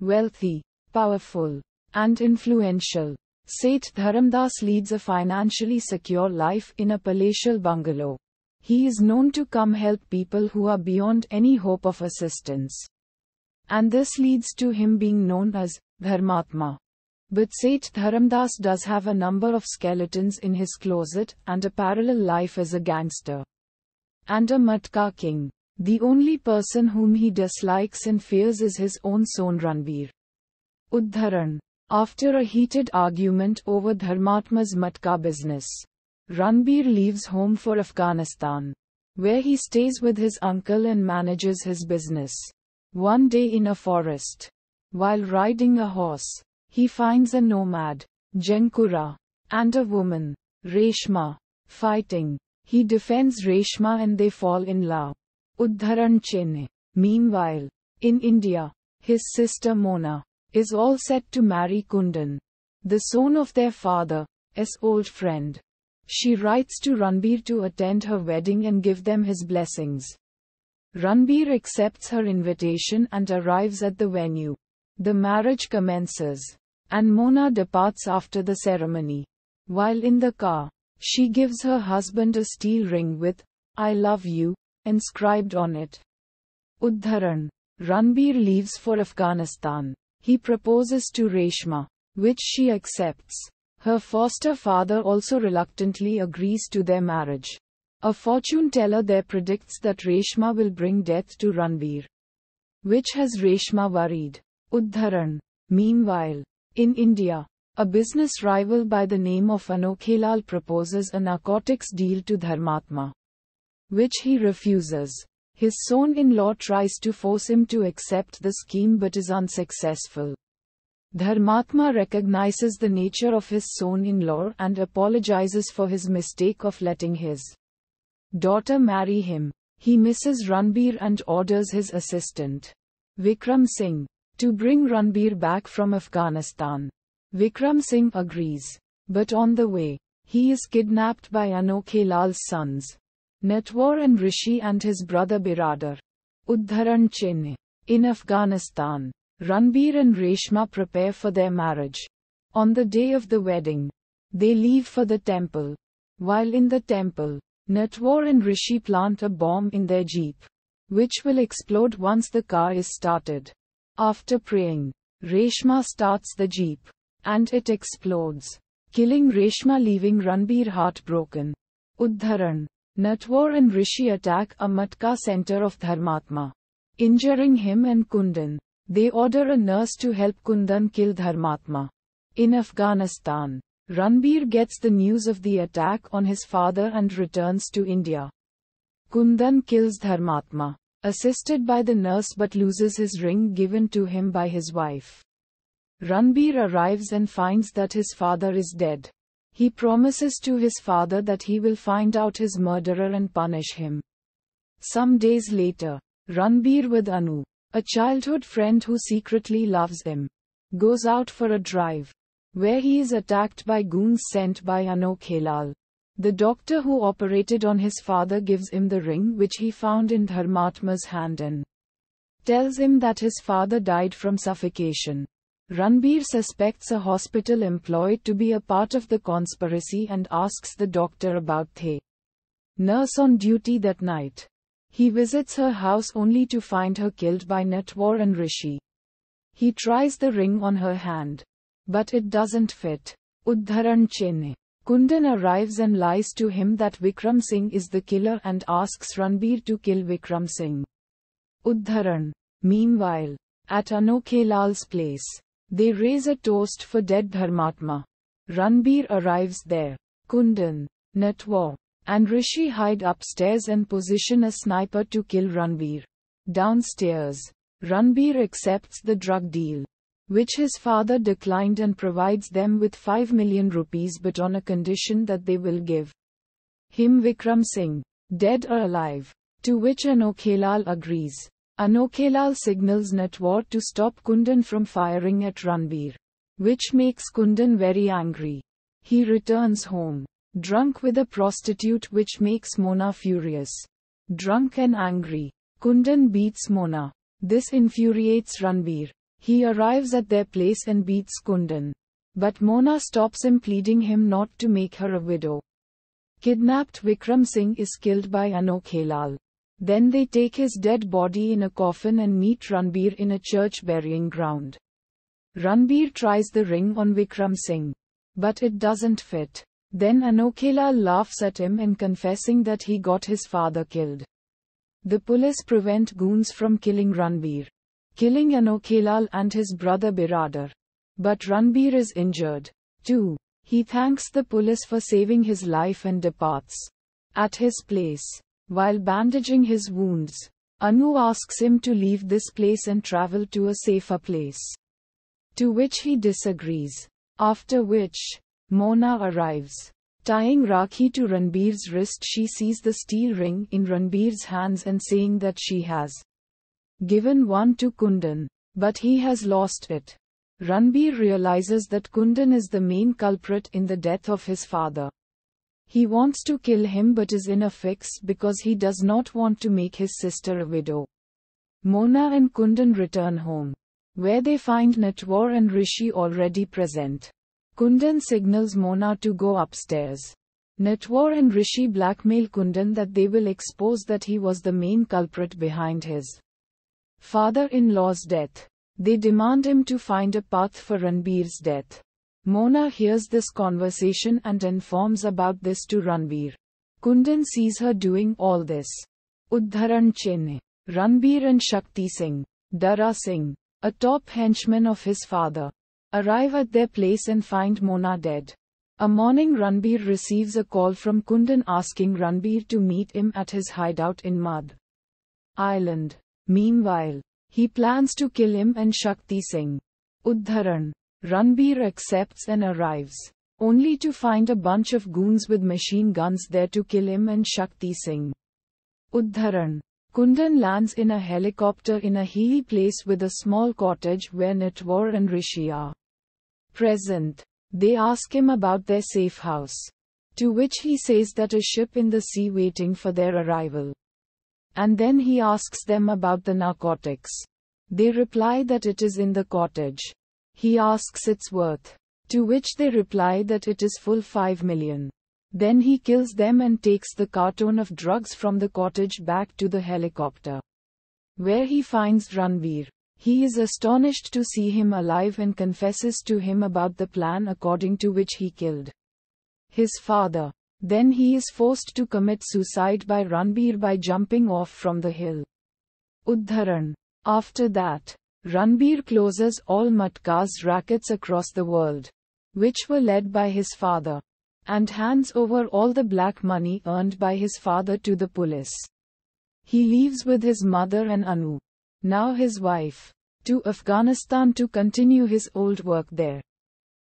wealthy, powerful, and influential. Seth Dharam Das leads a financially secure life in a palatial bungalow. He is known to come help people who are beyond any hope of assistance, and this leads to him being known as Dharmatma. But Seth Dharam Das does have a number of skeletons in his closet and a parallel life as a gangster and a Matka king. The only person whom he dislikes and fears is his own son Ranbir Uddharan. After a heated argument over Dharmatma's Matka business, Ranbir leaves home for Afghanistan, where he stays with his uncle and manages his business. One day in a forest, while riding a horse, he finds a nomad, Jenkura, and a woman, Reshma, fighting. He defends Reshma and they fall in love. Uddharan Chenne. Meanwhile, in India, his sister Mona is all set to marry Kundan, the son of their father's old friend. She writes to Ranbir to attend her wedding and give them his blessings. Ranbir accepts her invitation and arrives at the venue. The marriage commences, and Mona departs after the ceremony. While in the car, she gives her husband a steel ring with "I love you" inscribed on it. Uddharan. Ranbir leaves for Afghanistan. He proposes to Reshma, which she accepts. Her foster father also reluctantly agrees to their marriage. A fortune teller there predicts that Reshma will bring death to Ranbir, which has Reshma worried. Uddharan. Meanwhile, in India, a business rival by the name of Anokhelal proposes a narcotics deal to Dharmatma, which he refuses. His son-in-law tries to force him to accept the scheme but is unsuccessful. Dharmatma recognizes the nature of his son-in-law and apologizes for his mistake of letting his daughter marry him. He misses Ranbir and orders his assistant, Vikram Singh, to bring Ranbir back from Afghanistan. Vikram Singh agrees, but on the way, he is kidnapped by Anokhelal's sons, Natwar and Rishi, and his brother Biradar. Uddharan Chenne. In Afghanistan, Ranbir and Reshma prepare for their marriage. On the day of the wedding, they leave for the temple. While in the temple, Natwar and Rishi plant a bomb in their jeep, which will explode once the car is started. After praying, Reshma starts the jeep, and it explodes, killing Reshma, leaving Ranbir heartbroken. Uddharan. Natwar and Rishi attack a Matka center of Dharmatma, injuring him and Kundan. They order a nurse to help Kundan kill Dharmatma. In Afghanistan, Ranbir gets the news of the attack on his father and returns to India. Kundan kills Dharmatma, assisted by the nurse, but loses his ring given to him by his wife. Ranbir arrives and finds that his father is dead. He promises to his father that he will find out his murderer and punish him. Some days later, Ranbir with Anu, a childhood friend who secretly loves him, goes out for a drive, where he is attacked by goons sent by Anokhelal. The doctor who operated on his father gives him the ring which he found in Dharmatma's hand and tells him that his father died from suffocation. Ranbir suspects a hospital employee to be a part of the conspiracy and asks the doctor about the nurse on duty that night. He visits her house only to find her killed by Natwar and Rishi. He tries the ring on her hand, but it doesn't fit. Uddharan Chenne. Kundan arrives and lies to him that Vikram Singh is the killer and asks Ranbir to kill Vikram Singh. Uddharan. Meanwhile, at Anokhelal's place, they raise a toast for dead Dharmatma. Ranbir arrives there. Kundan, Natwar, and Rishi hide upstairs and position a sniper to kill Ranbir. Downstairs, Ranbir accepts the drug deal, which his father declined, and provides them with 5 million rupees, but on a condition that they will give him Vikram Singh, dead or alive, to which Anokhelal agrees. Anokhelal signals Natwar to stop Kundan from firing at Ranbir, which makes Kundan very angry. He returns home, drunk with a prostitute, which makes Mona furious. Drunk and angry, Kundan beats Mona. This infuriates Ranbir. He arrives at their place and beats Kundan. But Mona stops him, pleading him not to make her a widow. Kidnapped Vikram Singh is killed by Anokhelal. Then they take his dead body in a coffin and meet Ranbir in a church burying ground. Ranbir tries the ring on Vikram Singh, but it doesn't fit. Then Anokhelal laughs at him and confessing that he got his father killed. The police prevent goons from killing Ranbir, killing Anokhelal and his brother Biradar. But Ranbir is injured too. He thanks the police for saving his life and departs. At his place, while bandaging his wounds, Anu asks him to leave this place and travel to a safer place, to which he disagrees. After which, Mona arrives. Tying Rakhi to Ranbir's wrist, she sees the steel ring in Ranbir's hands and saying that she has given one to Kundan, but he has lost it. Ranbir realizes that Kundan is the main culprit in the death of his father. He wants to kill him but is in a fix because he does not want to make his sister a widow. Mona and Kundan return home, where they find Natwar and Rishi already present. Kundan signals Mona to go upstairs. Natwar and Rishi blackmail Kundan that they will expose that he was the main culprit behind his father-in-law's death. They demand him to find a path for Ranbir's death. Mona hears this conversation and informs about this to Ranbir. Kundan sees her doing all this. Uddharan Chenne, Ranbir and Shakti Singh, Dara Singh, a top henchman of his father, arrive at their place and find Mona dead. A morning, Ranbir receives a call from Kundan asking Ranbir to meet him at his hideout in Madh Island. Meanwhile, he plans to kill him and Shakti Singh. Uddharan. Ranbir accepts and arrives, only to find a bunch of goons with machine guns there to kill him and Shakti Singh. Uddharan. Kundan lands in a helicopter in a hilly place with a small cottage where Natwar and Rishi are present. They ask him about their safe house, to which he says that a ship in the sea waiting for their arrival. And then he asks them about the narcotics. They reply that it is in the cottage. He asks its worth, to which they reply that it is full 5 million. Then he kills them and takes the carton of drugs from the cottage back to the helicopter, where he finds Ranbir. He is astonished to see him alive and confesses to him about the plan according to which he killed his father. Then he is forced to commit suicide by Ranbir by jumping off from the hill. Uddharan. After that, Ranbir closes all Matka's rackets across the world, which were led by his father, and hands over all the black money earned by his father to the police. He leaves with his mother and Anu, now his wife, to Afghanistan to continue his old work there.